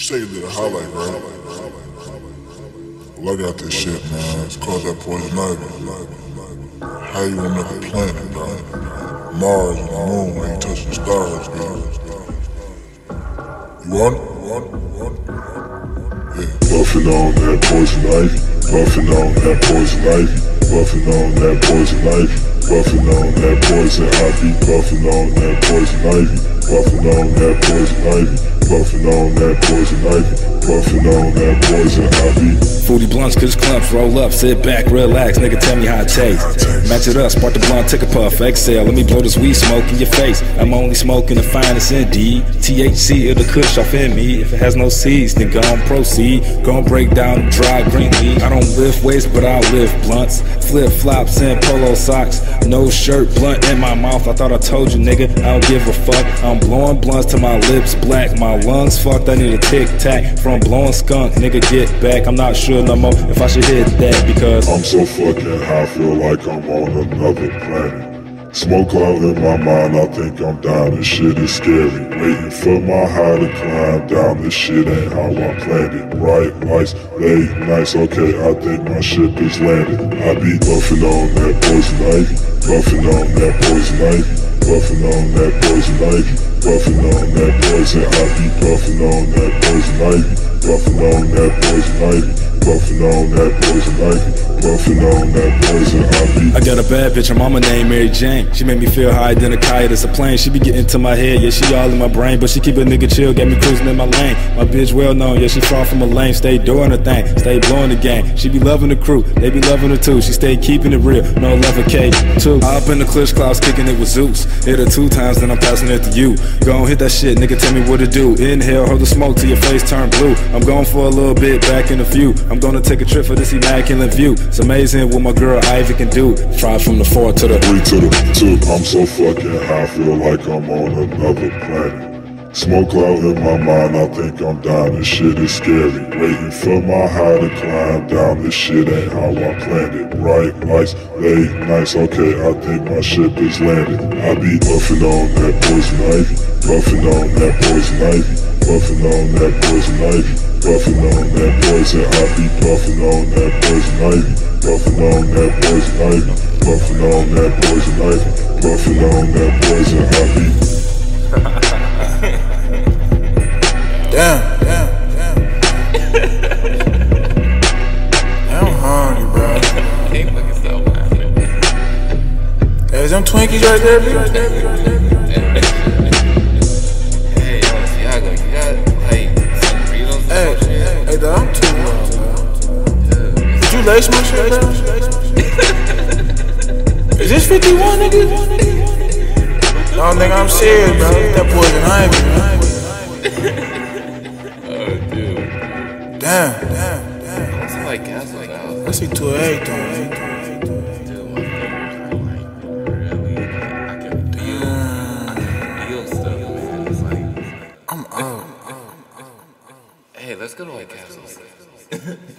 saved it a highlight, right? Well, I got this shit, man. It's called that Poison Ivy. How you on another planet, bro? Mars and the moon ain't touching the stars, bro. You want it? Yeah. Buffing on that Poison Ivy. Buffing on that Poison Ivy. Buffing on that Poison Ivy. Buffing on that Poison Ivy, buffing on that Poison Ivy, buffing on that Poison Ivy, buffing on that Poison Ivy, buffing on that Poison Ivy. 40 blunts, cause clumps, roll up, sit back, relax, nigga tell me how it tastes. Match it up, spark the blunt, take a puff, exhale, let me blow this weed smoke in your face. I'm only smoking the finest indeed, THC or the kush off in me. If it has no seeds, then gon' proceed, gon' break down the dry green leaf. I don't lift weights, but I lift blunts, flip flops and polo socks. No shirt, blunt in my mouth, I thought I told you, nigga, I don't give a fuck. I'm blowing blunts till my lips black, my lungs fucked, I need a tic-tac. From blowing skunk, nigga, get back, I'm not sure no more if I should hit that because I'm so fucking high, I feel like I'm on another planet. Smoke cloud in my mind, I think I'm down, this shit is scary. Waiting for my high to climb down, this shit ain't how I planned it. Bright lights, late nights, okay, I think my ship is landed. I be buffing on that Poison Ivy. Buffing on that Poison Ivy, buffing on that Poison Ivy, buffing on that Poison Ivy, buffing on that Poison Ivy, buffing on that Poison Ivy, buffing on that Poison Ivy, buffing on that Poison Ivy. I got a bad bitch, her mama named Mary Jane. She made me feel higher than a kite, it's a plane. She be getting to my head, yeah, she all in my brain, but she keep a nigga chill, got me cruising in my lane. My bitch well known, yeah, she far from a lane. Stay doing her thing, stay blowing the game. She be loving the crew, they be loving her too. She stay keeping it real, no love for K too. Up in the clutch clouds, kicking it with Zeus. Hit her 2 times, then I'm passing it to you. Gon' hit that shit, nigga, tell me what to do. Inhale, hold the smoke till your face turn blue. I'm going for a little bit, back in the view. I'm gonna take a trip for this immaculate view. It's amazing what my girl Ivy can do. Try from the 4 to the 3 to the 2. I'm so fucking high, I feel like I'm on another planet. Smoke cloud in my mind, I think I'm down, this shit is scary. Waiting for my high to climb down, this shit ain't how I planned it. Bright lights, late nights, okay, I think my ship is landed. I be buffing on that Poison Ivy, buffing on that Poison Ivy, buffing on that Poison Ivy, buffing on that Poison Ivy, buffing on that Poison Ivy, buffing on that Poison Ivy, buffing on that Poison Ivy, buffing on that Poison Ivy. Damn. Is them Twinkies right there, bitch? Hey, yo, Thiago, you got, like, some burritos? Hey, dog, I'm too low, bro. Did you lace my shit, bro? Is this 51, nigga? No, nigga, I'm serious, bro. That Poison Ivy. Oh, dude. Damn. That's like gas like that. I see 2 8, though. Let's go to White Castle.